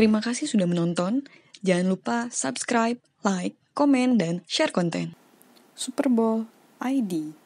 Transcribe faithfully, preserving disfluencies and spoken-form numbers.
Terima kasih sudah menonton. Jangan lupa subscribe, like, komen, dan share konten. SuperBall I D